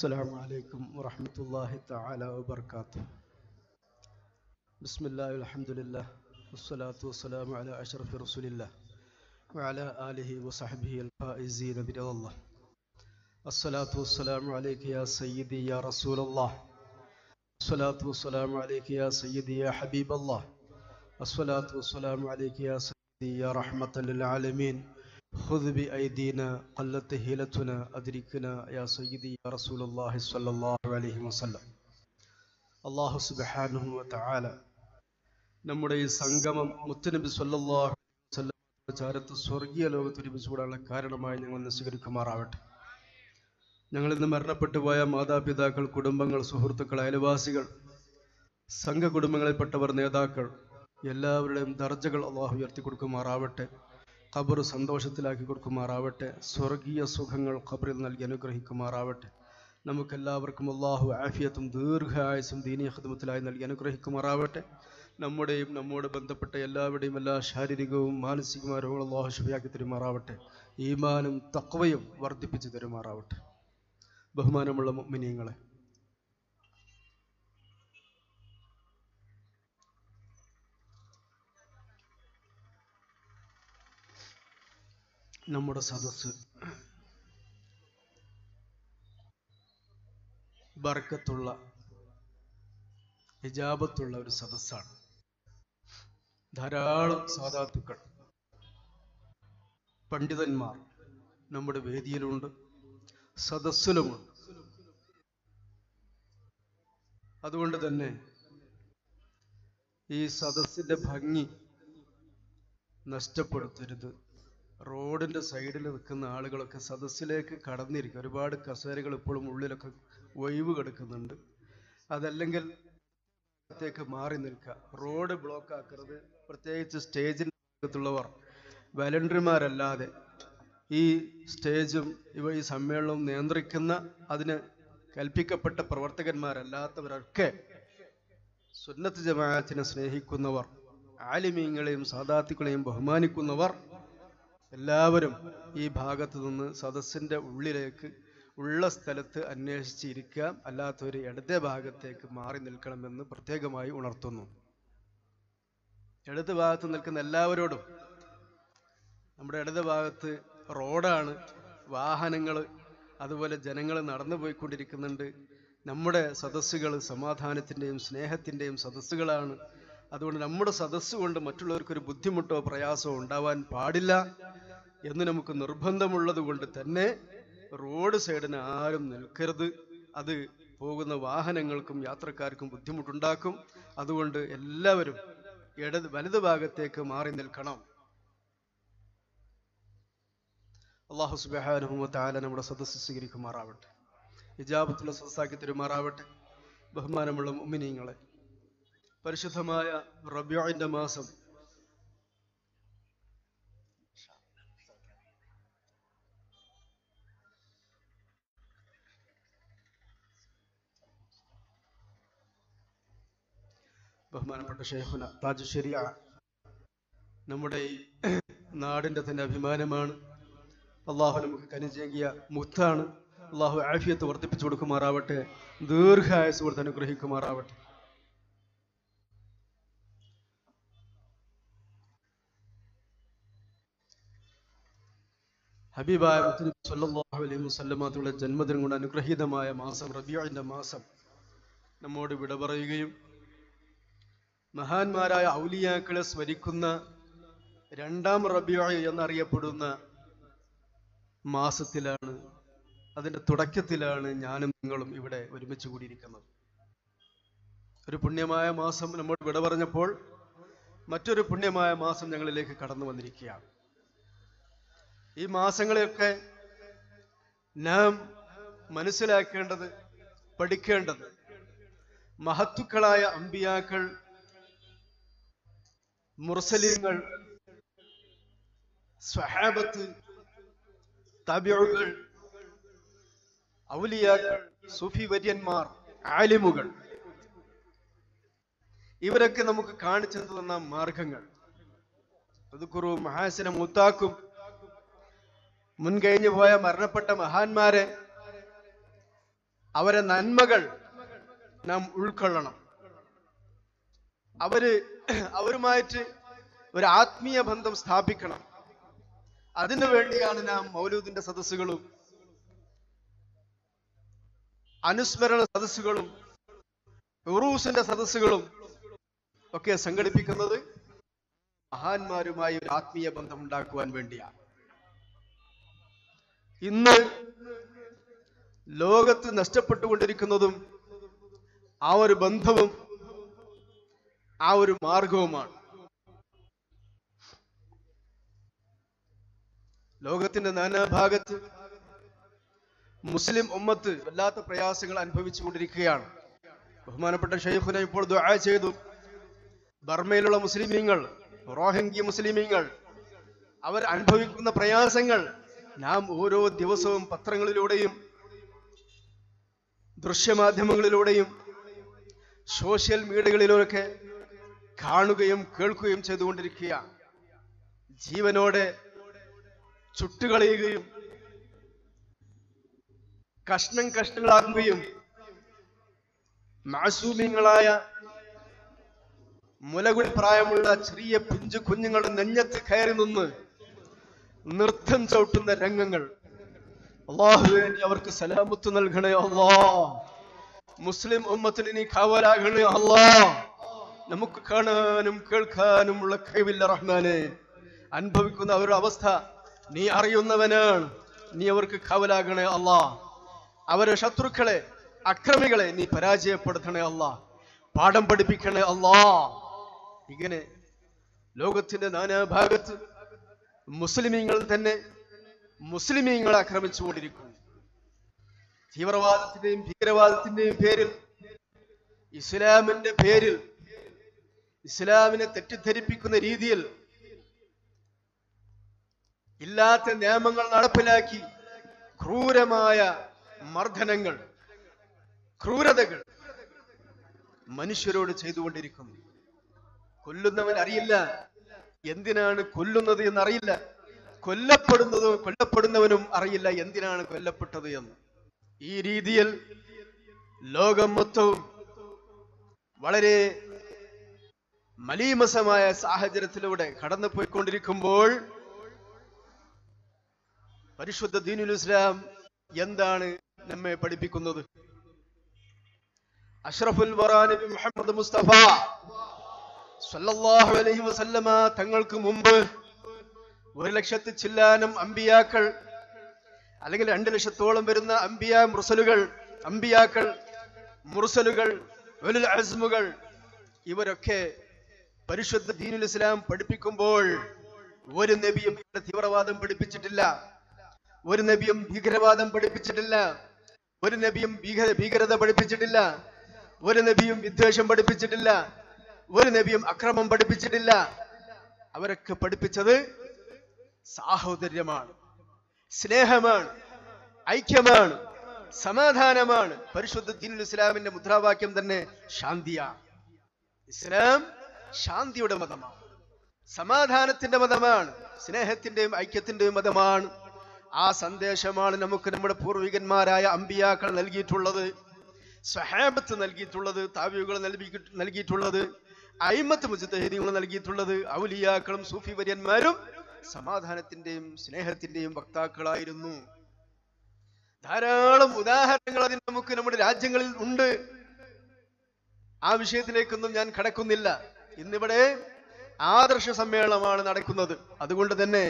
السلام عليكم ورحمة الله تعالى وبركاته بسم الله والحمد لله والصلاة والسلام على أشرف رسول الله وعلى آله وصحبه الفائزين برضا الله الصلاة والسلام عليك يا سيدي يا رسول الله الصلاة والسلام عليك يا سيدي يا حبيب الله الصلاة والسلام عليك يا سيدي يا رحمة للعالمين خذ بأيدينا قلت هيلتنا أدركنا يا سيدي يا رسول الله صلى الله عليه وسلم الله سبحانه وتعالى نمري سانغام متنبي صلى الله عليه وسلم وجارة سورجية لو تريبي سورة كارنا ما ينعمل نسير كمارات ഞങ്ങൾ ഇന്ന് മരണപ്പെട്ടുപോയ മാതാപിതാക്കൾ, കുടുംബങ്ങൾ, സുഹൃത്തുക്കൾ, അയൽവാസികൾ, സംഘ കുടുംബങ്ങളിൽപ്പെട്ടവർ, നേതാക്കൾ എല്ലാവരുടെയും ദർജകൾ അല്ലാഹു ഉയർത്തി കൊടുക്കുമാറാവട്ടെ. ഖബർ സന്തോഷത്തിലാക്കി കൊടുക്കുമാറാവട്ടെ. സ്വർഗീയ സുഖങ്ങൾ ഖബറിൽ നൽകി അനുഗ്രഹിക്കുമാറാവട്ടെ. നമുക്കെല്ലാവർക്കും അല്ലാഹു ആഫിയത്തും ദീർഘായുസ്സും ദീനീ ഖിദ്മത്തിലായി നൽകി അനുഗ്രഹിക്കുമാറാവട്ടെ. നമ്മുടെയും നമ്മോട് ബന്ധപ്പെട്ട എല്ലാവരുടെയും എല്ലാ ശാരീരികവും മാനസികമായ രോഗങ്ങളും അല്ലാഹു ശിഫയാക്കി തരുമാറാവട്ടെ. ഈമാനും തഖ്വയും വർദ്ധിപ്പിച്ചു തരുമാറാവട്ടെ. ബഹുമാനമുള്ള മുഅ്മിനീങ്ങളെ, നമ്മുടെ സദസ്സ് ബർക്കത്തുള്ള ഇജാബത്തുള്ള ഒരു സദസ്സാണ്. ധാരാളം സാദാത്തുക്കൾ, പണ്ഡിതന്മാർ നമ്മുടെ വേദിയിലുണ്ട്, സദസ്സിലുമുണ്ട്. അതുകൊണ്ട് തന്നെ ഈ സദസ്സിന്റെ ഭംഗി നഷ്ടപ്പെടുത്തരുത്. റോഡിന്റെ സൈഡിൽ നിൽക്കുന്ന ആളുകളൊക്കെ സദസ്സിലേക്ക് കടന്നിരിക്കും. ഒരുപാട് കസേരകൾ ഇപ്പോഴും ഉള്ളിലൊക്കെ ഒഴിവ് കിടക്കുന്നുണ്ട്. അതല്ലെങ്കിൽ അകത്തേക്ക് മാറി നിൽക്കുക. റോഡ് ബ്ലോക്ക് ആക്കരുത്. പ്രത്യേകിച്ച് സ്റ്റേജിനകത്തുള്ളവർ വലണ്ടറിമാരല്ലാതെ ഈ സ്റ്റേജും ഇവ ഈ സമ്മേളനവും നിയന്ത്രിക്കുന്ന, അതിന് കൽപ്പിക്കപ്പെട്ട പ്രവർത്തകന്മാരല്ലാത്തവരൊക്കെ, സുന്നത്ത് ജമാഅത്തിനെ സ്നേഹിക്കുന്നവർ, ആലിമീങ്ങളെയും സാദാത്തുക്കളെയും ബഹുമാനിക്കുന്നവർ എല്ലാവരും ഈ ഭാഗത്ത് നിന്ന് സദസ്സിൻ്റെ ഉള്ളിലേക്ക് ഉള്ള സ്ഥലത്ത് അന്വേഷിച്ചിരിക്കാം. അല്ലാത്തവർ ഇടത് ഭാഗത്തേക്ക് മാറി നിൽക്കണമെന്ന് പ്രത്യേകമായി ഉണർത്തുന്നു. ഇടത് ഭാഗത്ത് നിൽക്കുന്ന എല്ലാവരോടും, നമ്മുടെ ഇടത് ഭാഗത്ത് റോഡാണ്, വാഹനങ്ങൾ അതുപോലെ ജനങ്ങൾ നടന്നു പോയിക്കൊണ്ടിരിക്കുന്നുണ്ട്. നമ്മുടെ സദസ്സുകൾ സമാധാനത്തിൻ്റെയും സ്നേഹത്തിൻ്റെയും സദസ്സുകളാണ്. അതുകൊണ്ട് നമ്മുടെ സദസ്സ് കൊണ്ട് മറ്റുള്ളവർക്കൊരു ബുദ്ധിമുട്ടോ പ്രയാസമോ ഉണ്ടാവാൻ പാടില്ല എന്ന് നമുക്ക് നിർബന്ധമുള്ളത് കൊണ്ട് തന്നെ റോഡ് സൈഡിന് ആരും നിൽക്കരുത്. അത് പോകുന്ന വാഹനങ്ങൾക്കും യാത്രക്കാർക്കും ബുദ്ധിമുട്ടുണ്ടാക്കും. അതുകൊണ്ട് എല്ലാവരും വലതു ഭാഗത്തേക്ക് മാറി നിൽക്കണം. അല്ലാഹു സുബ്ഹാനഹു വ തആല നമ്മുടെ സദസ്സ് സ്വീകരിക്കുമാറാവട്ടെ. ഇജാബത്തുള്ള സദസ്സാക്കി തരുമാറാവട്ടെ. ബഹുമാനമുള്ള മുഅ്മിനീങ്ങളെ, പരിശുദ്ധമായ റബീഉന്റെ മാസം, ബഹുമാനപ്പെട്ട ശൈഖുന താജു ശരീഅ നമ്മുടെ ഈ നാടിൻ്റെ തന്നെ അഭിമാനമാണ്. അള്ളാഹു നമുക്ക് കനിചേകിയ മുത്താണ്. അള്ളാഹു ആഫിയത്ത് വർദ്ധിപ്പിച്ചു കൊടുക്കുമാറാവട്ടെ. ദീർഘായുസ് കൊടുത്ത് അനുഗ്രഹിക്കുമാറാവട്ടെ. ഹബീബായ മുത്തനബി സല്ലല്ലാഹു അലൈഹി വസല്ലമ തങ്ങളുടെ ജന്മദിനം കൊണ്ട് അനുഗ്രഹീതമായ മാസം റബീഉന്റെ മാസം നമ്മോട് വിട പറയുകയും മഹാന്മാരായ ഔലിയാക്കളെ സ്മരിക്കുന്ന രണ്ടാം റബീഉ എന്നറിയപ്പെടുന്ന മാസത്തിലാണ്, അതിൻ്റെ തുടക്കത്തിലാണ് ഞാനും നിങ്ങളും ഇവിടെ ഒരുമിച്ച് കൂടിയിരിക്കുന്നത്. ഒരു പുണ്യമായ മാസം നമ്മോട് വിട പറഞ്ഞപ്പോൾ മറ്റൊരു പുണ്യമായ മാസം ഞങ്ങളിലേക്ക് കടന്നു വന്നിരിക്കുകയാണ്. ഈ മാസങ്ങളെയൊക്കെ നാം മനസ്സിലാക്കേണ്ടത്, പഠിക്കേണ്ടത്, മഹത്തുക്കളായ അമ്പിയാക്കൾ, മുർസലീങ്ങൾ, സ്വഹാബത്ത്, തബിഊകൾ, ഔലിയാക്കൾ, സൂഫി വര്യന്മാർ, ആലിമുകൾ, ഇവരൊക്കെ നമുക്ക് കാണിച്ചു തന്ന മാർഗങ്ങൾ, തദ്ക്കുറും മഹാസിന മുത്താക്കും, മുൻകഴിഞ്ഞു പോയ മരണപ്പെട്ട മഹാന്മാരെ അവരെ നന്മകൾ നാം ഉൾക്കൊള്ളണം. അവരുമായിട്ട് ഒരു ആത്മീയ ബന്ധം സ്ഥാപിക്കണം. അതിനു വേണ്ടിയാണ് നാം മൗലൂദിന്റെ സദസ്സുകളും അനുസ്മരണ സദസ്സുകളും ഉറൂസിന്റെ സദസ്സുകളും ഒക്കെ സംഘടിപ്പിക്കുന്നത്. മഹാന്മാരുമായി ഒരു ആത്മീയ ബന്ധം ഉണ്ടാക്കുവാൻ വേണ്ടിയാണ്. ഇന്ന് ലോകത്ത് നഷ്ടപ്പെട്ടുകൊണ്ടിരിക്കുന്നതും ആ ഒരു ബന്ധവും ആ ഒരു മാർഗവുമാണ്. ലോകത്തിന്റെ നാനാഭാഗത്ത് മുസ്ലിം ഉമ്മത്ത് വല്ലാത്ത പ്രയാസങ്ങൾ അനുഭവിച്ചു കൊണ്ടിരിക്കുകയാണ്. ബഹുമാനപ്പെട്ട ഷെയ്ഖുന ഇപ്പോൾ ദുആ ചെയ്തു. ബർമയിലുള്ള മുസ്ലിമീങ്ങൾ, റോഹിംഗ്യ മുസ്ലിമീങ്ങൾ, അവർ അനുഭവിക്കുന്ന പ്രയാസങ്ങൾ നാം ഓരോ ദിവസവും പത്രങ്ങളിലൂടെയും ദൃശ്യമാധ്യമങ്ങളിലൂടെയും സോഷ്യൽ മീഡിയകളിലൂടെയൊക്കെ കാണുകയും കേൾക്കുകയും ചെയ്തുകൊണ്ടിരിക്കുകയാണ്. ജീവനോടെ ചുട്ടുകളയുകയും കഷ്ണങ്ങളാകുകയും മാസൂമിങ്ങളായ മുലകുടി പ്രായമുള്ള ചെറിയ പിഞ്ചു കുഞ്ഞുങ്ങളുടെ നെഞ്ഞത്ത് കയറി നിന്ന് നൃത്തം ചവിട്ടുന്ന രംഗങ്ങൾ. അല്ലാഹുവേ, അവർക്ക് സലാമത്ത് നൽകണേ അല്ലാ. മുസ്ലിം ഉമ്മത്തിന് നീ കാവലാകണേ അല്ലാ. നമുക്ക് കാണാനും കേൾക്കാനും ഉള്ള കഴിവില്ല റഹ്മാനെ. അനുഭവിക്കുന്ന അവരുടെ അവസ്ഥ നീ അറിയുന്നവനാണ്. നീ അവർക്ക് കാവലാകണേ അല്ലാ. അവരെ ശത്രുക്കളെ, അക്രമികളെ നീ പരാജയപ്പെടുത്തണേ അല്ലാ. പാഠം പഠിപ്പിക്കണേ അല്ലാ. ഇങ്ങനെ ലോകത്തിന്റെ നാനാഭാഗത്ത് മുസ്ലിമീങ്ങൾ തന്നെ മുസ്ലിമീങ്ങളെ ആക്രമിച്ചുകൊണ്ടിരിക്കുന്നു. തീവ്രവാദത്തിന്റെയും ഭീകരവാദത്തിന്റെയും പേരിൽ, ഇസ്ലാമിന്റെ പേരിൽ, ഇസ്ലാമിനെ തെറ്റിദ്ധരിപ്പിക്കുന്ന രീതിയിൽ ഇല്ലാത്ത നിയമങ്ങൾ നടപ്പിലാക്കി ക്രൂരമായ മർദ്ദനങ്ങൾ, ക്രൂരതകൾ മനുഷ്യരോട് ചെയ്തുകൊണ്ടിരിക്കുന്നു. കൊല്ലുന്നവൻ അറിയില്ല എന്തിനാണ് കൊല്ലുന്നത് എന്നറിയില്ല. കൊല്ലപ്പെടുന്നവനും അറിയില്ല എന്തിനാണ് കൊല്ലപ്പെട്ടത് എന്ന്. ഈ രീതിയിൽ ലോകം മൊത്തവും വളരെ മലീമസമായ സാഹചര്യത്തിലൂടെ കടന്നു പോയിക്കൊണ്ടിരിക്കുമ്പോൾ പരിശുദ്ധ ദീനുൽ ഇസ്ലാം എന്താണ് നമ്മെ പഠിപ്പിക്കുന്നത്? അഷ്റഫുൽ വറാ നബി മുഹമ്മദ് മുസ്തഫ സല്ലല്ലാഹു അലൈഹി വസല്ലമ തങ്ങൾക്ക് മുമ്പ് 1 ലക്ഷത്തി ചില്ലാനം അമ്പിയാക്കൾ, അല്ലെങ്കിൽ 2 ലക്ഷത്തോളം വരുന്ന മുർസലുകൾ, ഉലുൽ അസ്മുകൾ, ഇവരൊക്കെ പരിശുദ്ധ ദീനുൽ ഇസ്ലാം പഠിപ്പിക്കുമ്പോൾ ഒരു നബിയും തീവ്രവാദം പഠിപ്പിച്ചിട്ടില്ല, ഒരു നബിയും ഭീകരവാദം പഠിപ്പിച്ചിട്ടില്ല, ഒരു നബിയും ഭീകരത പഠിപ്പിച്ചിട്ടില്ല, ഒരു നബിയും വിദ്വേഷം പഠിപ്പിച്ചിട്ടില്ല, ഒരു നബിയും അക്രമം പഠിപ്പിച്ചിട്ടില്ല. അവരൊക്കെ പഠിപ്പിച്ചത് സാഹോദര്യമാണ്, സ്നേഹമാണ്, ഐക്യമാണ്, സമാധാനമാണ്. പരിശുദ്ധ ദീനുൽ ഇസ്ലാമിന്റെ മുദ്രാവാക്യം തന്നെ ശാന്തിയാണ്. ഇസ്ലാം ശാന്തിയുടെ മതമാണ്, സമാധാനത്തിന്റെ മതമാണ്, സ്നേഹത്തിന്റെയും ഐക്യത്തിന്റെയും മതമാണ്. ആ സന്ദേശമാണ് നമുക്ക് നമ്മുടെ പൂർവികന്മാരായ അമ്പിയാക്കൾ നൽകിയിട്ടുള്ളത്, സ്വഹാബത്ത് നൽകിയിട്ടുള്ളത്, താബിഈകൾ നൽകിയിട്ടുള്ളത്, അയിമത്ത് മുജ്തഹിദീങ്ങൾ നൽകിയിട്ടുള്ളത്. ഔലിയാക്കളും സൂഫി വര്യന്മാരും സമാധാനത്തിന്റെയും സ്നേഹത്തിന്റെയും വക്താക്കളായിരുന്നു. ധാരാളം ഉദാഹരണങ്ങൾ അതിന് നമുക്ക് നമ്മുടെ രാജ്യങ്ങളിൽ ഉണ്ട്. ആ വിഷയത്തിലേക്കൊന്നും ഞാൻ കടക്കുന്നില്ല. ഇന്നിവിടെ ആദർശ സമ്മേളനമാണ് നടക്കുന്നത്. അതുകൊണ്ട് തന്നെ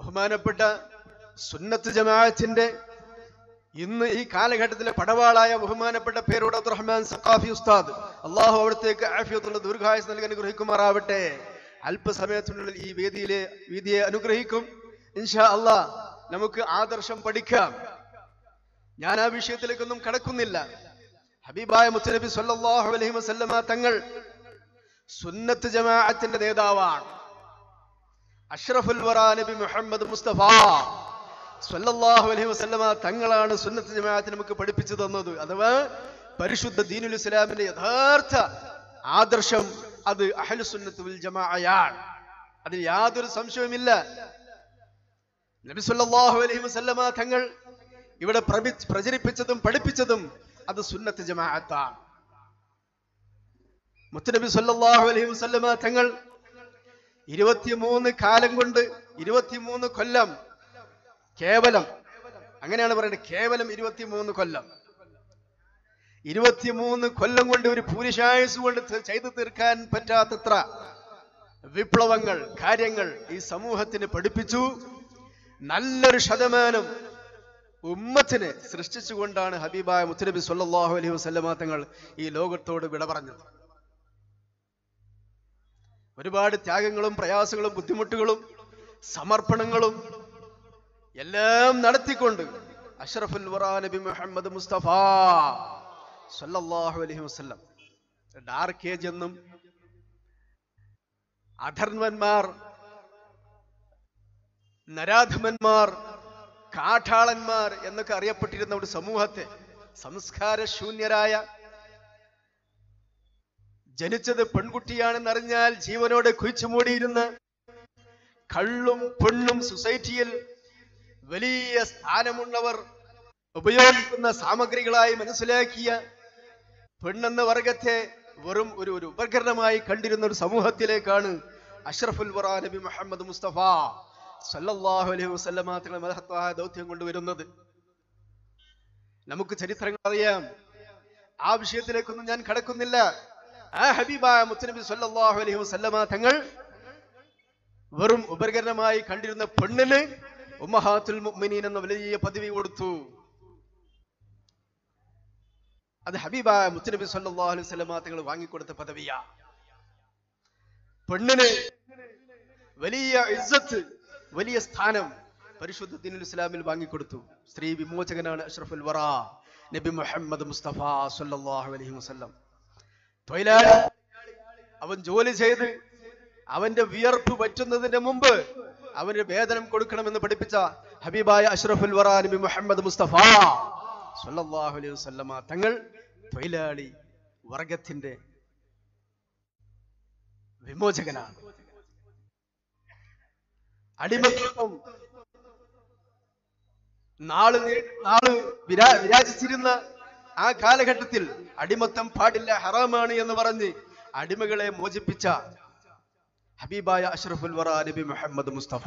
ബഹുമാനപ്പെട്ട സുന്നത്ത് ജമാഅത്തിന്റെ ഇന്ന് ഈ കാലഘട്ടത്തിലെ പടവാളായ ബഹുമാനപ്പെട്ട പേരൂർ അബ്ദുറഹ്മാൻ സഖാഫി ഉസ്താദ്, അള്ളാഹു അവിടത്തേക്ക് ആഫിയത്തുള്ള ദീർഘായുസ് നൽകി അനുഗ്രഹിക്കുമാറാവട്ടെ, അല്പസമയത്തിനുള്ളിൽ ഈ വേദിയെ അനുഗ്രഹിക്കും. ഇൻഷാ അള്ളാ നമുക്ക് ആദർശം പഠിക്കാം. ഞാൻ ആ വിഷയത്തിലേക്കൊന്നും കടക്കുന്നില്ല. ഹബീബായ മുത്തനബി സല്ലല്ലാഹു അലൈഹി വസല്ലമ തങ്ങൾ സുന്നത്ത് ജമാഅത്തിന്റെ നേതാവാണ്. അഷ്റഫുൽ വറാ നബി മുഹമ്മദ് മുസ്തഫ സല്ലല്ലാഹു അലൈഹി വസല്ലമ തങ്ങളാണ് സുന്നത്ത് ജമാഅത്ത് നമുക്ക് പഠിപ്പിച്ചു തന്നത്. അഥവാ പരിശുദ്ധ ദീനുൽ ഇസ്ലാമിന്റെ യഥാർത്ഥ ആദർശം അത് അഹ്ലുസുന്നത്ത് വൽ ജമാഅയാണ്. അതിൽ യാതൊരു സംശയവുമില്ല. നബി സല്ലല്ലാഹു അലൈഹി വസല്ലമ തങ്ങൾ ഇവിടെ പ്രചരിപ്പിച്ചതും പഠിപ്പിച്ചതും അത് സുന്നത്ത് ജമാഅത്താണ്. മുത്തനബി സല്ലല്ലാഹു അലൈഹി വസല്ലമ തങ്ങൾ 23 കാലം കൊണ്ട് 23 കൊല്ലം കേവലം, അങ്ങനെയാണ് പറയുന്നത്, കേവലം 23 കൊല്ലം, 23 കൊല്ലം കൊണ്ട് ഒരു പുരുഷായുസ് കൊണ്ട് ചെയ്തു തീർക്കാൻ പറ്റാത്തത്ര വിപ്ലവങ്ങൾ, കാര്യങ്ങൾ ഈ സമൂഹത്തിന് പഠിപ്പിച്ചു. നല്ലൊരു ശതമാനം ഉമ്മത്തിനെ സൃഷ്ടിച്ചുകൊണ്ടാണ് ഹബീബായ മുത്തനബി സല്ലല്ലാഹു അലൈഹി വസല്ലമ തങ്ങൾ ഈ ലോകത്തോട് വിട പറഞ്ഞത്. ഒരുപാട് ത്യാഗങ്ങളും പ്രയാസങ്ങളും ബുദ്ധിമുട്ടുകളും സമർപ്പണങ്ങളും എല്ലാം നടത്തിക്കൊണ്ട് അഷ്റഫുൽ വറാ നബി മുഹമ്മദ് മുസ്തഫ സല്ലല്ലാഹു അലൈഹി വസല്ലം, ഡാർക്ക് ഏജ് എന്നും അധർമ്മന്മാർ, നരാധമന്മാർ, കാഠാളന്മാർ എന്നൊക്കെ അറിയപ്പെട്ടിരുന്ന ഒരു സമൂഹത്തെ, സംസ്കാരശൂന്യരായ, ജനിച്ചത് പെൺകുട്ടിയാണെന്നറിഞ്ഞാൽ ജീവനോടെ കുഴിച്ചു മൂടിയിരുന്ന, കള്ളും പെണ്ണും സൊസൈറ്റിയിൽ വലിയ സ്ഥാനമുള്ളവർ ഉപയോഗിക്കുന്ന സാമഗ്രികളായി മനസ്സിലാക്കിയ പെണ്ണെന്ന വർഗത്തെ വെറും ഒരു ഉപകരണമായി കണ്ടിരുന്ന ഒരു സമൂഹത്തിലേക്കാണ് അഷ്റഫുൽ വറാ നബി മുഹമ്മദ് മുസ്തഫ സല്ലല്ലാഹു അലൈഹി വസല്ലമ തങ്ങളുടെ മഹത്തായ ദൗത്യം കൊണ്ടുവരുന്നത്. നമുക്ക് ചരിത്രങ്ങൾ അറിയാം, ആ വിഷയത്തിലേക്കൊന്നും ഞാൻ കടക്കുന്നില്ല. ആ ഹബീബായ മുത്തനബി സല്ലല്ലാഹു അലൈഹി വസല്ലമ തങ്ങൾ വെറും ഉപകരണമായി കണ്ടിരുന്ന പെണ്ണിന് ഉമ്മഹാത്തുൽ മുഅ്മിനീൻ എന്ന വലിയ പദവി കൊടുത്തു. അത് ഹബീബായ മുത്തനബി സല്ലല്ലാഹു അലൈഹി വസല്ലമ തങ്ങൾ വാങ്ങിക്കൊടുത്ത പദവിയാ. പെണ്ണിന് വലിയ ഇസ്സത്ത്, വലിയ സ്ഥാനം പരിശുദ്ധ ദീനുൽ ഇസ്ലാമിൽ വാങ്ങിക്കൊടുത്തു. സ്ത്രീ വിമോചകനാണ് അഷ്റഫുൽ വറാ നബി മുഹമ്മദ് മുസ്തഫ സല്ലല്ലാഹു അലൈഹി വസല്ലം. തൊഴിലാളി, അവൻ ജോലി ചെയ്ത് അവന്റെ വിയർപ്പ് വറ്റുന്നതിന് മുമ്പ് അവന് വേതനം കൊടുക്കണമെന്ന് പഠിപ്പിച്ച ഹബീബായ അഷ്റഫുൽ വറാ നബി മുഹമ്മദ് മുസ്തഫ സല്ലല്ലാഹു അലൈഹി വസല്ലമ തങ്ങൾ തൊഴിലാളി വർഗത്തിന്റെ വിമോചകനാണ്. അടിമത്വം നാള് വിരാജിച്ചിരുന്ന ആ കാലഘട്ടത്തിൽ അടിമത്തം പാടില്ല, ഹറാമാണ് എന്ന് പറഞ്ഞ് അടിമകളെ മോചിപ്പിച്ച ഹബീബായ അഷ്റഫുൽ വറാ നബി മുഹമ്മദ് മുസ്തഫ.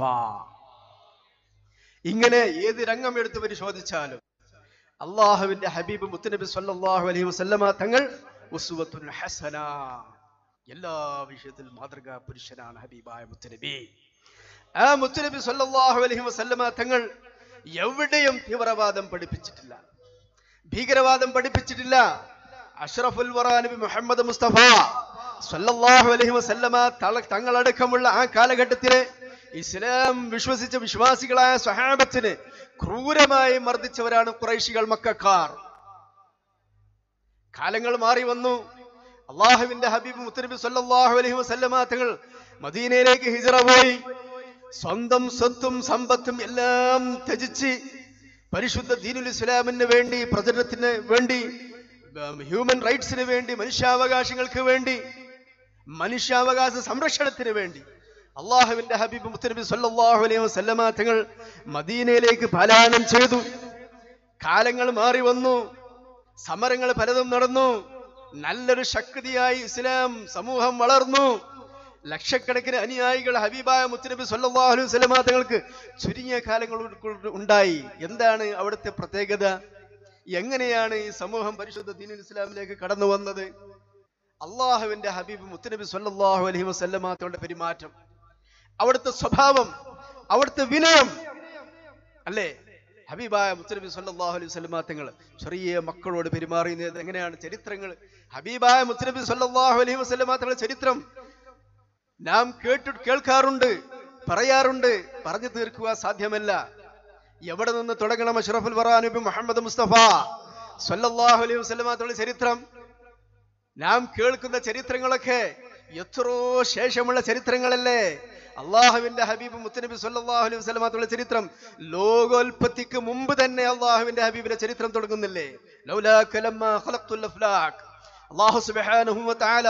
ഇങ്ങനെ ഏത് രംഗം എടുത്തു പരിശോധിച്ചാലും അള്ളാഹുവിന്റെ ഹബീബ് മുത്തനബി സല്ലല്ലാഹു അലൈഹി വസല്ലമ തങ്ങൾ ഉസ്വത്തുൻ ഹസന, എല്ലാ വിഷയത്തിലും മാതൃകാ പുരുഷനാണ് ഹബീബായ മുത്തനബി. ആ മുത്തനബി സല്ലല്ലാഹു അലൈഹി വസല്ലമ തങ്ങൾ എവിടെയും തീവ്രവാദം പഠിപ്പിച്ചിട്ടില്ല, ഭീകരവാദം പഠിപ്പിച്ചിട്ടില്ല. അഷ്റഫുൽ വറാ നബി മുഹമ്മദ് മുസ്തഫ സല്ലല്ലാഹു അലൈഹി വസല്ലമ തങ്ങളടക്കമുള്ള ആ കാലഘട്ടത്തിലെ ഇസ്ലാം വിശ്വസിച്ച വിശ്വാസികളായ സ്വഹാബത്തിനെ ക്രൂരമായി മർദ്ദിച്ചവരാണ് ഖുറൈശികൾ, മക്കക്കാർ. കാലങ്ങൾ മാറി വന്നു. അള്ളാഹുവിന്റെ ഹബീബ് മുത്തനബി സല്ലല്ലാഹു അലൈഹി വസല്ലമ തങ്ങൾ മദീനയിലേക്ക് ഹിജറ പോയി. സ്വന്തം സ്വത്തും സമ്പത്തും എല്ലാം ത്യജിച്ച് പരിശുദ്ധ ദീനുൽ ഇസ്ലാമിന് വേണ്ടി, പ്രചരണത്തിന് വേണ്ടി, ഹ്യൂമൻ റൈറ്റ്സിന് വേണ്ടി, മനുഷ്യാവകാശങ്ങൾക്ക് വേണ്ടി, മനുഷ്യാവകാശ സംരക്ഷണത്തിന് വേണ്ടി അള്ളാഹുവിന്റെ ഹബീബ് മുത്തനബി സല്ലല്ലാഹു അലൈഹി വസല്ലമ തങ്ങൾ മദീനയിലേക്ക് പലായനം ചെയ്തു. കാലങ്ങൾ മാറി വന്നു, സമരങ്ങൾ പലതും നടന്നു, നല്ലൊരു ശക്തിയായി ഇസ്ലാം സമൂഹം വളർന്നു. ലക്ഷക്കണക്കിന് അനുയായികൾ ഹബീബായ മുത്തനബി സല്ലല്ലാഹു അലൈഹി വസല്ലമ തങ്ങൾക്ക് ചുരുങ്ങിയ കാലങ്ങൾ ഉണ്ടായി. എന്താണ് അവിടുത്തെ പ്രത്യേകത? എങ്ങനെയാണ് ഈ സമൂഹം പരിശുദ്ധ ദീനുൽ ഇസ്ലാമിലേക്ക് കടന്നു വന്നത്? അള്ളാഹുവിന്റെ ഹബീബ് മുത്തനബി സല്ലല്ലാഹു അലൈഹി വസല്ലമ തങ്ങളുടെ പെരുമാറ്റം, അവിടുത്തെ സ്വഭാവം, അവിടുത്തെ വിനയം അല്ലേ? ഹബീബായ മുത്തനബി സല്ലല്ലാഹു അലൈഹി വസല്ലമ തങ്ങൾ ചെറിയ മക്കളോട് പെരുമാറിയത് എങ്ങനെയാണ്? ചരിത്രങ്ങൾ, ഹബീബായ മുത്തനബി സല്ലല്ലാഹു അലൈഹി വസല്ലമ തങ്ങളുടെ ചരിത്രം നാം കേൾക്കാറുണ്ട്, പറയാറുണ്ട്, പറഞ്ഞു തീർക്കുക സാധ്യമല്ല. എവിടെ നിന്ന് തുടങ്ങണം? അഷ്റഫുൽ വറാ നബി മുഹമ്മദ് മുസ്തഫ സല്ലല്ലാഹു അലൈഹി വസല്ലമ തങ്ങളുടെ ചരിത്രം, നാം കേൾക്കുന്ന ചരിത്രങ്ങളൊക്കെ എത്രയോ ശേഷമുള്ള ചരിത്രങ്ങളല്ലേ? അള്ളാഹുവിന്റെ ഹബീബ് മുത്തനബി സല്ലല്ലാഹു അലൈഹി വസല്ലമ തങ്ങളുടെ ചരിത്രം ലോകോൽപ്പത്തിക്ക് മുമ്പ് തന്നെ അള്ളാഹുവിന്റെ ഹബീബിന്റെ ചരിത്രം തുടങ്ങുന്നില്ലേ? ലൗലാക ലമ്മ ഖലഖ്തുൽ അഫ്ലാഖ്. അല്ലാഹു സുബ്ഹാനഹു വ തആല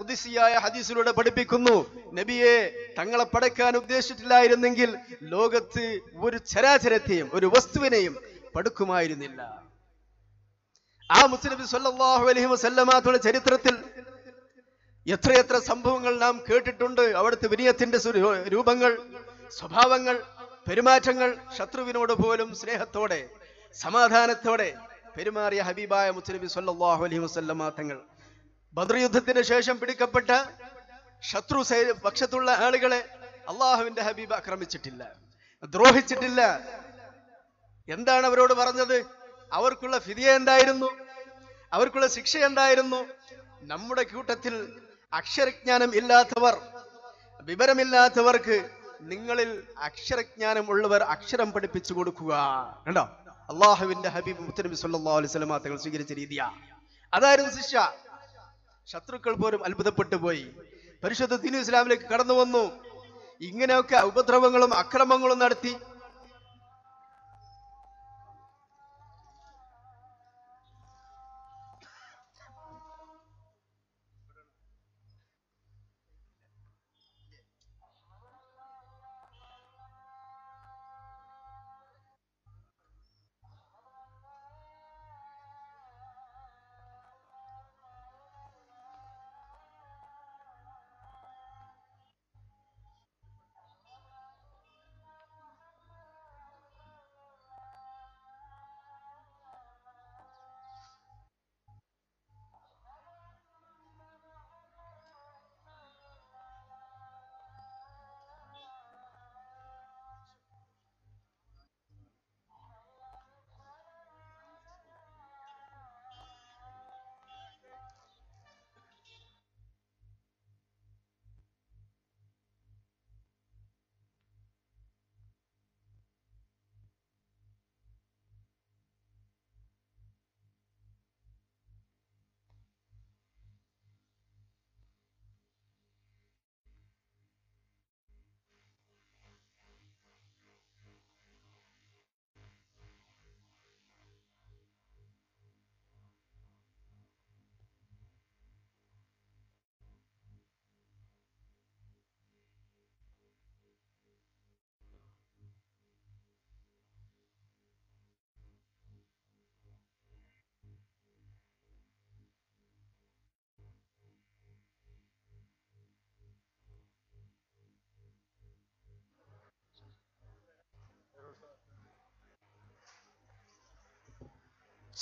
ഖുദ്സിയായ ഹദീസിലൂടെ പഠിപ്പിക്കുന്നു, നബിയെ, തങ്ങളെ പടക്കാൻ ഉദ്ദേശിച്ചിട്ടില്ലായിരുന്നെങ്കിൽ ലോകത്ത് ഒരു ചരാചരത്തെയും ഒരു വസ്തുവിനെയും പടുക്കുമായിരുന്നില്ല. ആ മുസ്ലിം നബി സല്ലല്ലാഹു അലൈഹി വസല്ലമ തങ്ങളുടെ ചരിത്രത്തിൽ എത്രയെത്ര സംഭവങ്ങൾ നാം കേട്ടിട്ടുണ്ട്. അവിടുത്തെ വിനയത്തിന്റെ രൂപങ്ങൾ, സ്വഭാവങ്ങൾ, പെരുമാറ്റങ്ങൾ. ശത്രുവിനോട് പോലും സ്നേഹത്തോടെ സമാധാനത്തോടെ പെരുമാറിയ ഹബീബായ മുസ്ലിം നബി സല്ലല്ലാഹു അലൈഹി വസല്ലമ തങ്ങൾ ബദർ യുദ്ധത്തിന് ശേഷം പിടിക്കപ്പെട്ട ശത്രു പക്ഷത്തുള്ള ആളുകളെ അള്ളാഹുവിന്റെ ഹബീബ് ആക്രമിച്ചിട്ടില്ല, ദ്രോഹിച്ചിട്ടില്ല. എന്താണ് അവരോട് പറഞ്ഞത്? അവർക്കുള്ള ഫിദിയ എന്തായിരുന്നു? അവർക്കുള്ള ശിക്ഷ എന്തായിരുന്നു? നമ്മുടെ കൂട്ടത്തിൽ അക്ഷരജ്ഞാനം ഇല്ലാത്തവർ, വിവരമില്ലാത്തവർക്ക് നിങ്ങളിൽ അക്ഷരജ്ഞാനം ഉള്ളവർ അക്ഷരം പഠിപ്പിച്ചു കൊടുക്കുക. കണ്ടോ, അള്ളാഹുവിന്റെ ഹബീബ് മുത്തനബി സല്ലല്ലാഹു അലൈഹി വസല്ലം തങ്ങൾ സ്വീകരിച്ച രീതിയാ അതായിരുന്നു ശിക്ഷ. ശത്രുക്കൾ പോലും അത്ഭുതപ്പെട്ടു പോയി. പരിശുദ്ധ ദീനു ഇസ്ലാമിലേക്ക് കടന്നു വന്നു. ഇങ്ങനെയൊക്കെ ഉപദ്രവങ്ങളും അക്രമങ്ങളും നടത്തി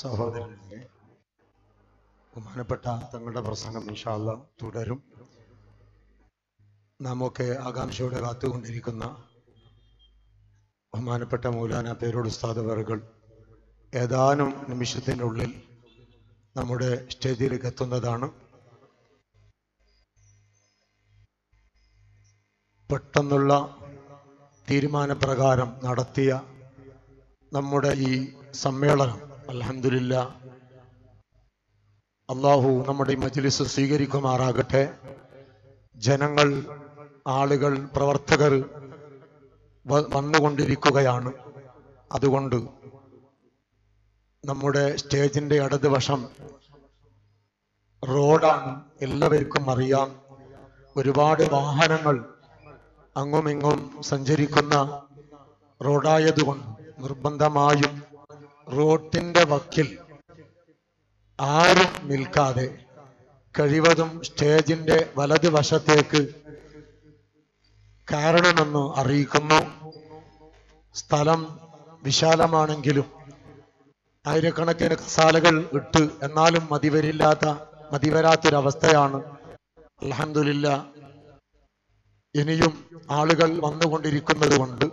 സഹോദരനെ, ബഹുമാനപ്പെട്ട തങ്ങളുടെ പ്രസംഗം ഇൻഷാ അല്ലാഹ് തുടരും. നാമൊക്കെ ആകാംക്ഷയോടെ കാത്തുകൊണ്ടിരിക്കുന്ന ബഹുമാനപ്പെട്ട മൗലാന പേരോട് ഉസ്താദ് വർകൾ ഏതാനും നിമിഷത്തിനുള്ളിൽ നമ്മുടെ സ്റ്റേജിലേക്ക് എത്തുന്നതാണ്. പെട്ടെന്നുള്ള തീരുമാനപ്രകാരം നടത്തിയ നമ്മുടെ ഈ സമ്മേളനം അൽഹംദുലില്ലാ അള്ളാഹു നമ്മുടെ ഈ മജ്‌ലിസ് സ്വീകരിക്കുമാറാകട്ടെ. ജനങ്ങൾ, ആളുകൾ, പ്രവർത്തകർ വന്നുകൊണ്ടിരിക്കുകയാണ്. അതുകൊണ്ട് നമ്മുടെ സ്റ്റേജിൻ്റെ ഇടതുവശം റോഡാണ്, എല്ലാവർക്കും അറിയാം. ഒരുപാട് വാഹനങ്ങൾ അങ്ങുമിങ്ങും സഞ്ചരിക്കുന്ന റോഡായതുകൊണ്ട് നിർബന്ധമായും റോഡിന്റെ വക്കിൽ ആരും നിൽക്കാതെ കഴിവതും സ്റ്റേജിന്റെ വലതുവശത്തേക്ക് കയറണമെന്ന് അറിയിക്കുന്നു. സ്ഥലം വിശാലമാണെങ്കിലും ആയിരക്കണക്കിന് കസാലകൾ ഇട്ട് എന്നാലും മതിവരാത്തൊരവസ്ഥയാണ്. അൽഹംദുലില്ലാ ഇനിയും ആളുകൾ വന്നുകൊണ്ടിരിക്കുന്നത് കൊണ്ട്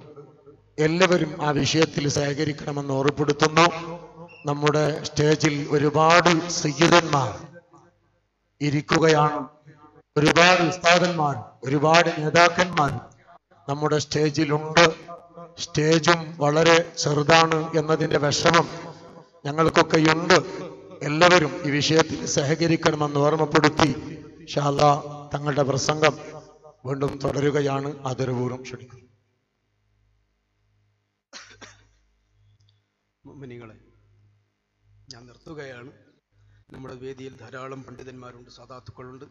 എല്ലാവരും ആ വിഷയത്തിൽ സഹകരിക്കണമെന്ന് ഓർപ്പെടുത്തുന്നു. നമ്മുടെ സ്റ്റേജിൽ ഒരുപാട് സയ്യിദന്മാർ ഇരിക്കുകയാണ്, ഒരുപാട് ഉസ്താദന്മാർ, ഒരുപാട് നേതാക്കന്മാർ നമ്മുടെ സ്റ്റേജിലുണ്ട്. സ്റ്റേജും വളരെ ചെറുതാണ് എന്നതിൻ്റെ വിഷമം ഞങ്ങൾക്കൊക്കെയുണ്ട്. എല്ലാവരും ഈ വിഷയത്തിൽ സഹകരിക്കണമെന്ന് ഓർമ്മപ്പെടുത്തി ഇൻഷാ അല്ലാഹ് തങ്ങളുടെ പ്രസംഗം വീണ്ടും തുടരുകയാണ്. ആദരപൂർവ്വം ക്ഷണിക്കുന്നു. മുഅ്മിനീങ്ങളെ, ഞാൻ നിർത്തുകയാണ്. നമ്മുടെ വേദിയിൽ ധാരാളം പണ്ഡിതന്മാരുണ്ട്, സാദാത്തുക്കളുണ്ട്.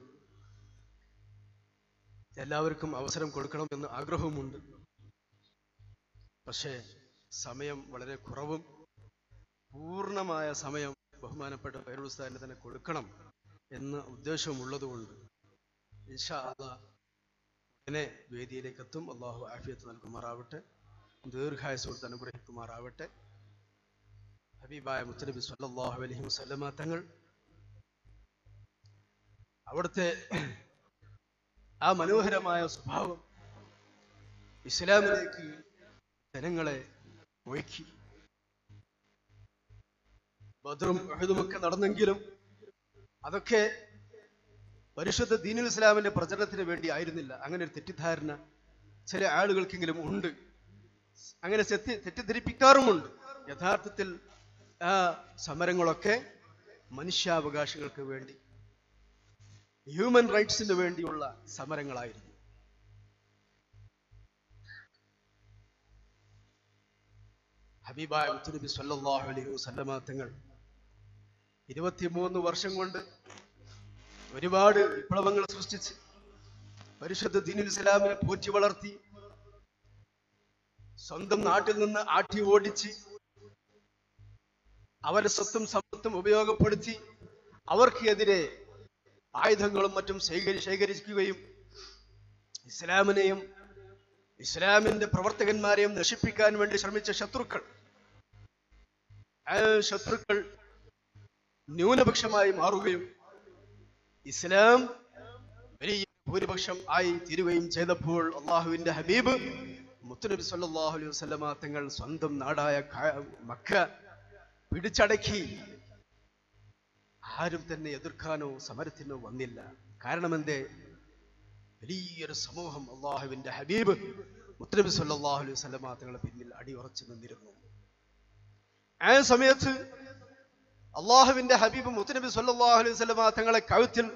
എല്ലാവർക്കും അവസരം കൊടുക്കണമെന്ന് ആഗ്രഹവുമുണ്ട്. പക്ഷേ സമയം വളരെ കുറവും പൂർണ്ണമായ സമയം ബഹുമാനപ്പെട്ട ഫൈറൂസ്താദിന് തന്നെ കൊടുക്കണം എന്ന ഉദ്ദേശമുള്ളത് കൊണ്ട് ഇൻഷാ അല്ലാഹ് ഉടനെ വേദിയിലേക്ക് എത്തും. അള്ളാഹു ആഫിയത്ത് നൽകുമാറാവട്ടെ, ദീർഘായുസ്സോടെ അനുഗ്രഹിക്കുമാറാവട്ടെ. ഹബീബായ മുത്തനബി സല്ലല്ലാഹു അലൈഹി വസല്ലമ തങ്ങൾ അവിടുത്തെ ആ മനോഹരമായ സ്വഭാവം ഇസ്ലാമിലേക്ക് ജനങ്ങളെ ഒഴുക്കി. ബദറും ഉഹ്ദുമൊക്കെ നടന്നെങ്കിലും അതൊക്കെ പരിശുദ്ധ ദീനുൽ ഇസ്ലാമിന്റെ പ്രചരണത്തിന് വേണ്ടി ആയിരുന്നില്ല. അങ്ങനെ ഒരു തെറ്റിദ്ധാരണ ചില ആളുകൾക്കെങ്കിലും ഉണ്ട്, അങ്ങനെ തെറ്റിദ്ധരിപ്പിക്കാറുമുണ്ട്. യഥാർത്ഥത്തിൽ ആ സമരങ്ങളൊക്കെ മനുഷ്യാവകാശങ്ങൾക്ക് വേണ്ടി, ഹ്യൂമൻ റൈറ്റ്സിന് വേണ്ടിയുള്ള സമരങ്ങളായിരുന്നു. ഹബീബായ മുത്തനബി സല്ലല്ലാഹു അലൈഹി വസല്ലമ തങ്ങൾ 23 വർഷം കൊണ്ട് ഒരുപാട് വിപ്ലവങ്ങൾ സൃഷ്ടിച്ച് പരിശുദ്ധ ദീനുൽ ഇസ്ലാമിനെ പോറ്റി വളർത്തി, സ്വന്തം നാട്ടിൽ നിന്ന് ആട്ടി ഓടിച്ച്, അവരുടെ സ്വത്തും സമ്പത്തും ഉപയോഗപ്പെടുത്തി അവർക്ക് എതിരെ ആയുധങ്ങളും മറ്റും ശേഖരിക്കുകയും ഇസ്ലാമിനെയും ഇസ്ലാമിന്റെ പ്രവർത്തകന്മാരെയും നശിപ്പിക്കാൻ വേണ്ടി ശ്രമിച്ച ശത്രുക്കൾ ന്യൂനപക്ഷമായി മാറുകയും ഇസ്ലാം വലിയ ഭൂരിപക്ഷം ആയി തീരുകയും ചെയ്തപ്പോൾ അള്ളാഹുവിന്റെ ഹബീബ് മുത്തുനബി സല്ലല്ലാഹു അലൈഹി വസല്ലമ തങ്ങൾ സ്വന്തം നാടായ മക്ക പിടിച്ചടക്കി. ആരും തന്നെ എതിർക്കാനോ സമരത്തിനോ വന്നില്ല. കാരണമെന്തേ? വലിയൊരു സമൂഹം അള്ളാഹുവിന്റെ ഹബീബ് മുത്തനബി സല്ലല്ലാഹു അലൈഹി വസല്ലമ തങ്ങളുടെ പിന്നിൽ അടിയുറച്ചു നിന്നിരുന്നു. ആ സമയത്ത് അള്ളാഹുവിന്റെ ഹബീബ് മുത്തനബി സല്ലല്ലാഹു അലൈഹി വസല്ലമ തങ്ങളെ കഴുത്തിൽ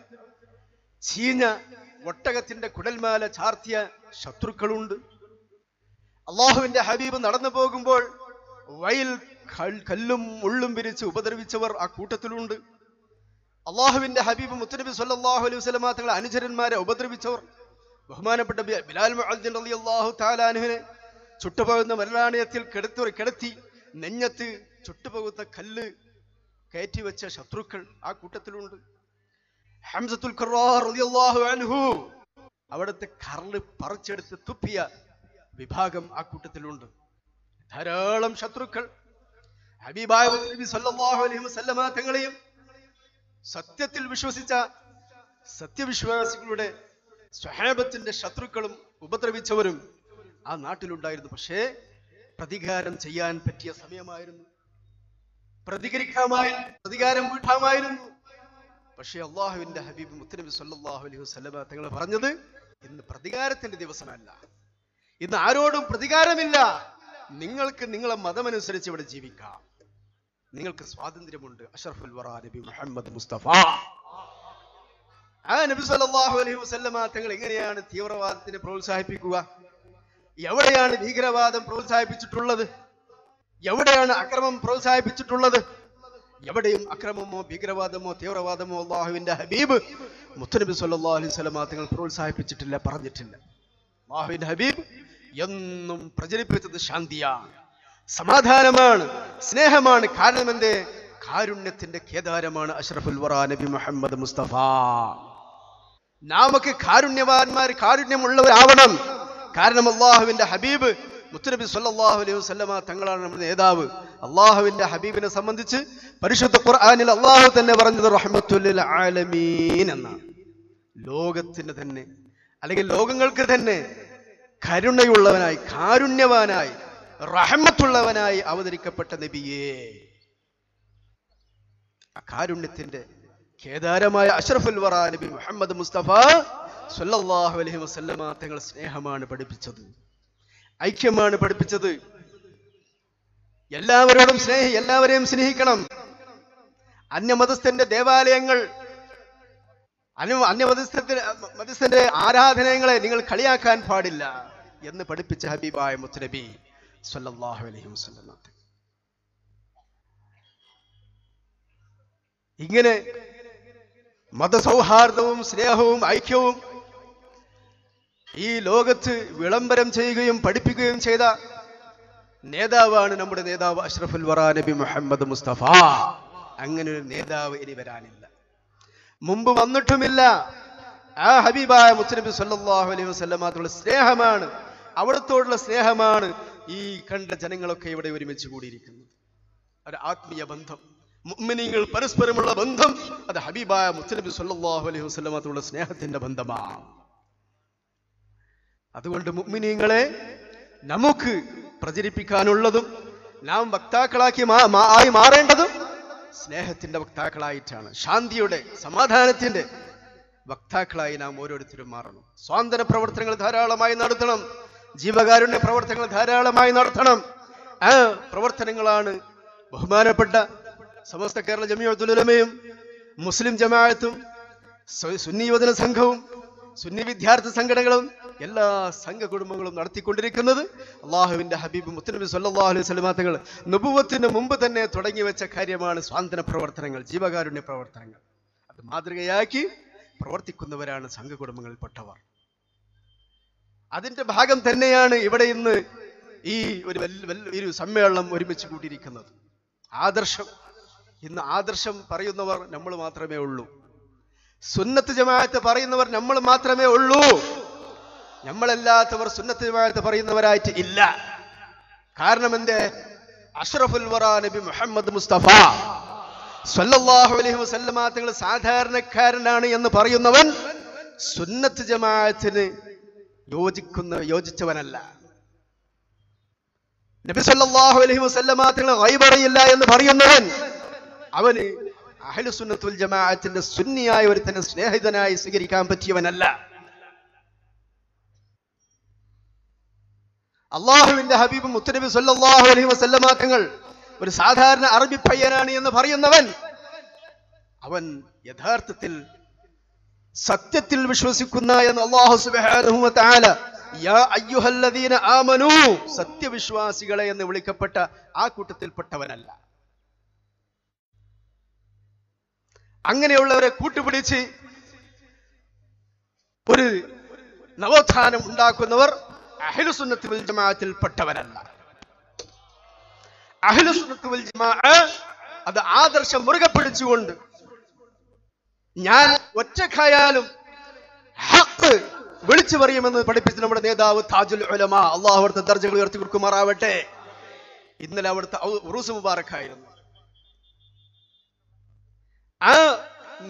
ചീഞ്ഞ ഒട്ടകത്തിന്റെ കുടൽമാല ചാർത്തിയ ശത്രുക്കളുണ്ട്. അള്ളാഹുവിന്റെ ഹബീബ് നടന്നു പോകുമ്പോൾ വയൽ കല്ലും മുള്ളും വിരിച്ച് ഉപദ്രവിച്ചവർ ആ കൂട്ടത്തിലുണ്ട്. അള്ളാഹുവിന്റെ ഹബീബ് മുത്തനബി സല്ലല്ലാഹു അലൈഹി വസല്ലമ തങ്ങളെ അനുചരന്മാരെ ഉപദ്രവിച്ചവർ, ബഹുമാനപ്പെട്ട ബിലാൽ മുഅദ്ദിൻ റളിയല്ലാഹു തആല അൻഹുവിനെ ചുട്ടുപോകുന്ന മരണാണയത്തിൽ കിടത്തി നെഞ്ഞത്ത് ചുട്ടുപോകുന്ന കല്ല് കയറ്റിവെച്ച ശത്രുക്കൾ ആ കൂട്ടത്തിലുണ്ട്. ഹംസത്തുൽ ഖറാർ റളിയല്ലാഹു അൻഹു അവിടുത്തെ കരള് പറിച്ചെടുത്ത് തുപ്പിയ വിഭാഗം ആ കൂട്ടത്തിലുണ്ട്. ധാരാളം ശത്രുക്കൾ ഹബീബായ നബി സല്ലല്ലാഹു അലൈഹി വസല്ലമ തങ്ങളെയും സത്യത്തിൽ വിശ്വസിച്ച സത്യവിശ്വാസികളുടെ സ്വഹാബത്തിന്റെ ശത്രുക്കളും ഉപദ്രവിച്ചവരും ആ നാട്ടിലുണ്ടായിരുന്നു. പക്ഷേ പ്രതികാരം ചെയ്യാൻ പറ്റിയ സമയമായിരുന്നു, പ്രതികാരം വീട്ടാമായിരുന്നു. പക്ഷേ അള്ളാഹുവിന്റെ ഹബീബ് മുത്തനബി സല്ലല്ലാഹു അലൈഹി വസല്ലമ തങ്ങൾ പറഞ്ഞത്, ഇന്ന് പ്രതികാരത്തിന്റെ ദിവസമല്ല, ഇന്ന് ആരോടും പ്രതികാരമില്ല, നിങ്ങൾക്ക് നിങ്ങളെ മതമനുസരിച്ച് ഇവിടെ ജീവിക്കാം, നിങ്ങൾക്ക് സ്വാതന്ത്ര്യമുണ്ട്. അഷ്റഫുൽ വറാ നബി മുഹമ്മദ് മുസ്തഫ ആ നബി സല്ലല്ലാഹു അലൈഹി വസല്ലമ തങ്ങൾ എങ്ങനെയാണ് തീവ്രവാദത്തിനെ പ്രോത്സാഹിപ്പിക്കുക? എവിടെയാണ് ഭീകരവാദം പ്രോത്സാഹിപ്പിച്ചിട്ടുള്ളത്? എവിടെയാണ് അക്രമം പ്രോത്സാഹിപ്പിച്ചിട്ടുള്ളത്? എവിടെയും അക്രമമോ ഭീകരവാദമോ തീവ്രവാദമോ അള്ളാഹുവിന്റെ ഹബീബ് മുത്തനബി സല്ലല്ലാഹു അലൈഹി വസല്ലമ തങ്ങൾ പ്രോത്സാഹിപ്പിച്ചിട്ടില്ല, പറഞ്ഞിട്ടില്ല. അള്ളാഹുവിന്റെ ഹബീബ് എന്നും പ്രചരിപ്പിച്ചത് ശാന്തിയാണ്, സമാധാനമാണ്, സ്നേഹമാണ്. കാരണം എന്തേ? കാരുണ്യത്തിന്റെ കേദാരമാണ് അഷ്റഫുൽ വറാ നബി മുഹമ്മദ് മുസ്തഫ. നാമൊക്കെ കാരുണ്യവാന്മാർ, കാരുണ്യമുള്ളവരാവണം. കാരണം അള്ളാഹുവിന്റെ ഹബീബ് മുത്തനബി സല്ലല്ലാഹു അലൈഹി വസല്ലമ തങ്ങളാണ് നമ്മുടെ നേതാവ്. അള്ളാഹുവിന്റെ ഹബീബിനെ സംബന്ധിച്ച് പരിശുദ്ധ ഖുർആനിൽ അള്ളാഹു തന്നെ പറഞ്ഞത് റഹ്മത്തുൽ ലിൽ ആലമീൻ എന്നാണ്. ലോകത്തിന് തന്നെ, അല്ലെങ്കിൽ ലോകങ്ങൾക്ക് തന്നെ കരുണയുള്ളവനായി, കാരുണ്യവാനായി, റഹ്മത്തുള്ളവനായി അവതരിക്കപ്പെട്ട നബിയേ, കാരുണ്യത്തിന്റെ കേദാരമായ അഷ്റഫുൽ വറാ നബി മുഹമ്മദ് മുസ്തഫ സല്ലല്ലാഹു അലൈഹി വസല്ലമ തങ്ങൾ സ്നേഹമാണ് പഠിപ്പിച്ചത്, ഐക്യമാണ് പഠിപ്പിച്ചത്. എല്ലാവരെയും സ്നേഹിക്കണം. അന്യമതസ്ഥന്റെ ദേവാലയങ്ങൾ, അന്യമതസ്ഥന്റെ ആരാധനങ്ങളെ നിങ്ങൾ കളിയാക്കാൻ പാടില്ല എന്ന് പഠിപ്പിച്ച ഹബീബായ മുത്തനബി സല്ലല്ലാഹു അലൈഹി വസല്ലമ. ഇങ്ങനെ മതസൗഹാർദ്ദവും സ്നേഹവും ഐക്യവും ഈ ലോകത്ത് വിളംബരം ചെയ്യുകയും പഠിപ്പിക്കുകയും ചെയ്ത നേതാവാണ് നമ്മുടെ നേതാവ് അഷ്റഫുൽ വറ നബി മുഹമ്മദ് മുസ്തഫ. അങ്ങനെ ഒരു നേതാവ് ഇനി വരാനില്ല, മുമ്പ് വന്നിട്ടുമില്ല. ആ ഹബീബായ മുത്തനബി സല്ലല്ലാഹു അലൈഹി വസല്ലമയോടുള്ള സ്നേഹമാണ്, അവിടത്തോടുള്ള സ്നേഹമാണ് ഈ കണ്ട ജനങ്ങളൊക്കെ ഇവിടെ ഒരുമിച്ച് കൂടിയിരിക്കുന്നത്. ഒരു ആത്മീയ ബന്ധം, മുഅ്മിനീങ്ങൾ പരസ്പരമുള്ള ബന്ധം, അത് ഹബീബായ മുത്തനബി സല്ലല്ലാഹു അലൈഹി വസല്ലമയോടുള്ള സ്നേഹത്തിന്റെ ബന്ധമാണ്. അതുകൊണ്ട് മുഅ്മിനീങ്ങളെ നമുക്ക് പ്രചരിപ്പിക്കാനുള്ളതും നാം വക്താക്കളാക്കി ആയി മാറേണ്ടതും സ്നേഹത്തിന്റെ വക്താക്കളായിട്ടാണ്. ശാന്തിയുടെ, സമാധാനത്തിന്റെ വക്താക്കളായി നാം ഓരോരുത്തരും മാറണം. സ്വാതന്ത്ര്യ പ്രവർത്തനങ്ങൾ ധാരാളമായി നടത്തണം, ജീവകാരുണ്യ പ്രവർത്തനങ്ങൾ ധാരാളമായി നടത്തണം. ആ പ്രവർത്തനങ്ങളാണ് ബഹുമാനപ്പെട്ട സമസ്ത കേരള ജമീഅത്തുൽ ഉലമയും മുസ്ലിം ജമാഅത്തും സുന്നി യുവജന സംഘവും സുന്നി വിദ്യാർത്ഥി സംഘടനകളും എല്ലാ സംഘകുടുംബങ്ങളും നടത്തിക്കൊണ്ടിരിക്കുന്നത്. അള്ളാഹുവിന്റെ ഹബീബ് മുത്തനബി സല്ലല്ലാഹു അലൈഹി വസല്ലമ തങ്ങൾ നുബുവത്തിന് മുമ്പ് തന്നെ തുടങ്ങി വെച്ച കാര്യമാണ് സ്വാതന്ത്ര്യ പ്രവർത്തനങ്ങൾ, ജീവകാരുണ്യ പ്രവർത്തനങ്ങൾ. അത് മാതൃകയാക്കി പ്രവർത്തിക്കുന്നവരാണ് സംഘകുടുംബങ്ങളിൽപ്പെട്ടവർ. അതിന്റെ ഭാഗം തന്നെയാണ് ഇവിടെ ഇന്ന് ഈ ഒരു സമ്മേളനം ഒരുമിച്ച് കൂട്ടിയിരിക്കുന്നത്. ആദർശം, ഇന്ന് ആദർശം പറയുന്നവർ നമ്മൾ മാത്രമേ ഉള്ളൂ. സുന്നത്ത് ജമാഅത്ത് പറയുന്നവർ നമ്മൾ മാത്രമേ ഉള്ളൂ. നമ്മളല്ലാത്തവർ സുന്നത്ത് ജമാഅത്ത് പറയുന്നവരായിട്ട് ഇല്ല. കാരണം എന്തേ? അഷ്റഫുൽ വറ നബി മുഹമ്മദ് മുസ്തഫ സല്ലല്ലാഹു അലൈഹി വസല്ലമ തങ്ങൾ സാധാരണക്കാരനാണ് എന്ന് പറയുന്നവൻ സുന്നത്ത് ജമാഅത്തിന് യോജിച്ചവനല്ല. നബി സല്ലല്ലാഹു അലൈഹി വസല്ലമ തങ്ങൾ ഗൈബ് അറിയില്ല എന്ന് പറയുന്നവൻ അവന് അഹ്ലു സുന്നത്തുൽ ജമാഅത്തിന്റെ സുന്നിയായ ഒരു തന്നെ സ്നേഹിതനായി സ്വീകരിക്കാൻ പറ്റിയവനല്ല. അള്ളാഹുവിന്റെ ഹബീബ് മുത്തനബി സല്ലല്ലാഹു അലൈഹി വസല്ലമ തങ്ങൾ ഒരു സാധാരണ അറബി പയ്യനാണ് എന്ന് പറയുന്നവൻ അവൻ യഥാർത്ഥത്തിൽ സത്യത്തിൽ വിശ്വസിക്കുന്ന എന്ന് അല്ലാഹു സുബ്ഹാനഹു വ തആല യാ അയ്യുഹല്ലദീന ആമനൂ സത്യവിശ്വാസികളെ എന്ന് വിളിക്കപ്പെട്ട ആ കൂട്ടത്തിൽപ്പെട്ടവനല്ല. അങ്ങനെയുള്ളവരെ കൂട്ടുപിടിച്ച് ഒരു നവോത്ഥാനം ഉണ്ടാക്കുന്നവർ അഹ്ലു സുന്നത്ത് വൽ ജമാഅത്തിൽ പെട്ടവരല്ല. അഹ്ലു സുന്നത്ത് വൽ ജമാഅ അത് ആദർശം മുറുകെ പിടിച്ചുകൊണ്ട് ഞാൻ ഒറ്റക്കായാലും ഹഖ് വിളിച്ചു പറയുമെന്ന് പഠിപ്പിച്ച നമ്മുടെ നേതാവ് താജുൽ ഉലമ അല്ലാഹു അവിടുത്തെ ദർജകൾ ഉയർത്തി കൊടുക്കുമാറാവട്ടെ. ഇന്നലെ അവിടുത്തെ ഉറൂസ് മുബാറക്കായിരുന്നു. ആ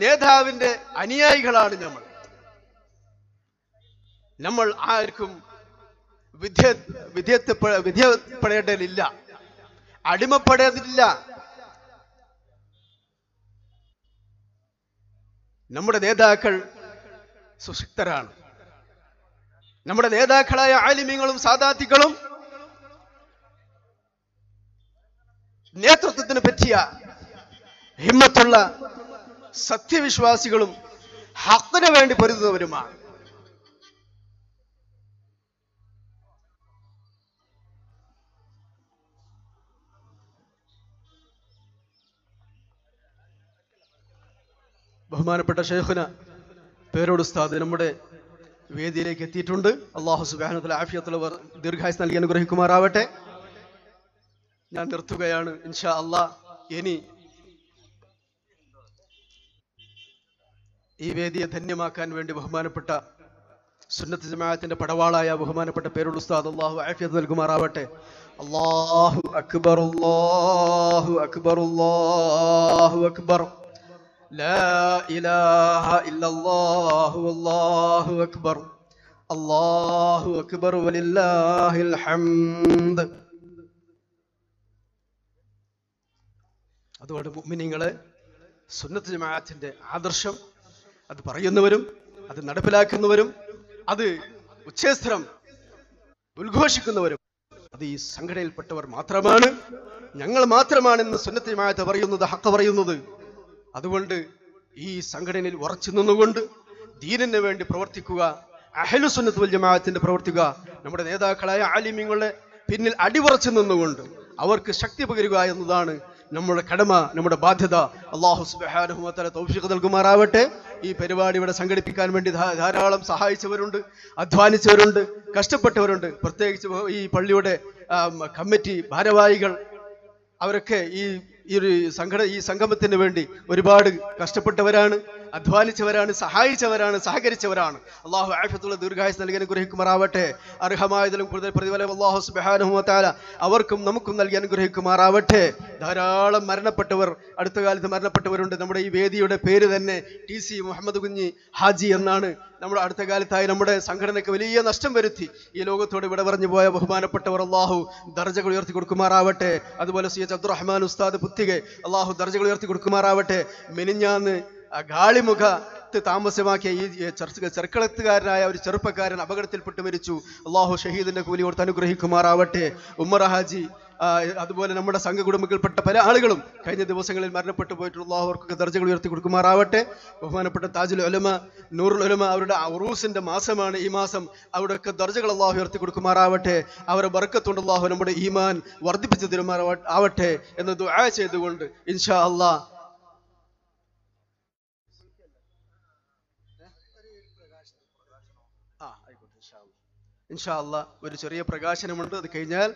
നേതാവിന്റെ അനുയായികളാണ് നമ്മൾ. നമ്മൾ ആർക്കും വിധേയപ്പെടേണ്ടതില്ല, അടിമപ്പെടേണ്ടതില്ല. നമ്മുടെ നേതാക്കൾ സുശക്തരാണ്. നമ്മുടെ നേതാക്കളായ ആലിമീങ്ങളും സാദാത്തികളും നേതൃത്വത്തിന് പറ്റിയ ഹിമ്മത്തുള്ള സത്യവിശ്വാസികളും ഹഖിന് വേണ്ടി പൊരുതുന്നവരുമാണ്. ബഹുമാനപ്പെട്ട ശൈഖുന പേരോട് ഉസ്താദ് നമ്മുടെ വേദിയിലേക്ക് എത്തിയിട്ടുണ്ട്. അല്ലാഹു സുബ്ഹാനഹു വ തആല ആഫിയത്തുള്ളവർ ദീർഘായുസ് നൽകി അനുഗ്രഹിക്കുമാറാവട്ടെ. ഞാൻ നിർത്തുകയാണ് ഇൻഷാ അല്ലാഹ്. ഇനി ഈ വേദിയെ ധന്യമാക്കാൻ വേണ്ടി ബഹുമാനപ്പെട്ട സുന്നത്ത് ജമാഅത്തിന്റെ പടവാളായ ബഹുമാനപ്പെട്ട പേരോട് ഉസ്താദ് അല്ലാഹു ആഫിയത്ത് നൽകുമാറാവട്ടെ. അല്ലാഹു അക്ബർ, അല്ലാഹു അക്ബർ, അല്ലാഹു അക്ബർ. لا إله إلا الله والله أكبر الله أكبر ولله الحمد. അതുകൊണ്ട് മുഅ്മിനീങ്ങളെ സുന്നത്ത് ജമാഅത്തിന്റെ ആദർശം അത് പറയുന്നവരും അത് നടപ്പിലാക്കുന്നവരും അത് ഉച്ചേസ്ത്രം ഉദ്ഘോഷിക്കുന്നവരും അത് ഈ സംഘടനയിൽപ്പെട്ടവർ മാത്രമാണ്, ഞങ്ങൾ മാത്രമാണ് എന്ന് സുന്നത്ത് ജമാഅത്ത് പറയുന്നത്, ഹഖ് പറയുന്നത്. അതുകൊണ്ട് ഈ സംഘടനയിൽ ഉറച്ചു നിന്നുകൊണ്ട് ദീനിന് വേണ്ടി പ്രവർത്തിക്കുക, അഹ്ലു സുന്നത്ത് വൽ ജമാഅത്തിന്റെ പ്രവർത്തിക്കുക. നമ്മുടെ നേതാക്കളായ ആലിമീങ്ങളുടെ പിന്നിൽ അടിയുറച്ചു നിന്നുകൊണ്ട് അവർക്ക് ശക്തി പകരുക എന്നതാണ് നമ്മുടെ കടമ, നമ്മുടെ ബാധ്യത. അല്ലാഹു സുബ്ഹാനഹു വ തആല തൗഫീഖ് നൽകുമാറാവട്ടെ. ഈ പരിപാടി ഇവിടെ സംഘടിപ്പിക്കാൻ വേണ്ടി ധാരാളം സഹായിച്ചവരുണ്ട്, അധ്വാനിച്ചവരുണ്ട്, കഷ്ടപ്പെട്ടവരുണ്ട്. പ്രത്യേകിച്ച് ഈ പള്ളിയുടെ കമ്മിറ്റി ഭാരവാഹികൾ അവരൊക്കെ ഈ സംഗമത്തിന് വേണ്ടി ഒരുപാട് കഷ്ടപ്പെട്ടവരാണ്, അധ്വാനിച്ചവരാണ്, സഹായിച്ചവരാണ്, സഹകരിച്ചവരാണ്. അള്ളാഹു ആഫിയത്തുള്ള ദീർഘായുസ് നൽകി അനുഗ്രഹിക്കുമാറാവട്ടെ. അർഹമായതിലും കൂടുതൽ പ്രതിഫലം അള്ളാഹു സുബ്ഹാനഹു വ തആല അവർക്കും നമുക്കും നൽകി അനുഗ്രഹിക്കുമാറാവട്ടെ. ധാരാളം മരണപ്പെട്ടവർ, അടുത്ത കാലത്ത് മരണപ്പെട്ടവരുണ്ട്. നമ്മുടെ ഈ വേദിയുടെ പേര് തന്നെ TC മുഹമ്മദ് കുഞ്ഞി ഹാജി എന്നാണ്. നമ്മുടെ അടുത്ത കാലത്തായി നമ്മുടെ സംഘടനയ്ക്ക് വലിയ നഷ്ടം വരുത്തി ഈ ലോകത്തോട് ഇവിടെ പറഞ്ഞു പോയ ബഹുമാനപ്പെട്ടവർ അള്ളാഹു ദർജകൾ ഉയർത്തി കൊടുക്കുമാറാവട്ടെ. അതുപോലെ സി എച്ച് അബ്ദുറഹ്മാൻ ഉസ്താദ് പുത്തികെ അള്ളാഹു ദർജകൾ ഉയർത്തി കൊടുക്കുമാറാവട്ടെ. മിനിഞ്ഞാന്ന് ഗാളിമുഖ താമസമാക്കിയ ഈ ചെറുക്കളത്തുകാരനായ ഒരു ചെറുപ്പക്കാരൻ അപകടത്തിൽപ്പെട്ട് മരിച്ചു. അള്ളാഹു ഷഹീദിന്റെ കൂലി കൊടുത്ത് അനുഗ്രഹിക്കുമാറാവട്ടെ. ഉമ്മർ ഹാജി, അതുപോലെ നമ്മുടെ സംഘകുടുംബത്തിൽപ്പെട്ട പല ആളുകളും കഴിഞ്ഞ ദിവസങ്ങളിൽ മരണപ്പെട്ടു പോയിട്ടുള്ള അവർക്കൊക്കെ ദർജകൾ ഉയർത്തി കൊടുക്കുമാറാവട്ടെ. ബഹുമാനപ്പെട്ട താജുൽ ഉലമ, നൂറുൽ ഉലമ, അവരുടെ ഉറൂസിന്റെ മാസമാണ് ഈ മാസം. അവിടെയൊക്കെ ദർജകൾ അള്ളാഹു ഉയർത്തി കൊടുക്കുമാറാവട്ടെ. അവരെ ബർക്കത്തുകൊണ്ട് അള്ളാഹു നമ്മുടെ ഈമാൻ വർദ്ധിപ്പിച്ചു തരുമാറാവട്ടെ എന്ന് ദുആ ചെയ്തുകൊണ്ട് ഇൻഷാ അള്ളാഹ് ഒരു ചെറിയ പ്രകാശനമുണ്ട്. അത് കഴിഞ്ഞാൽ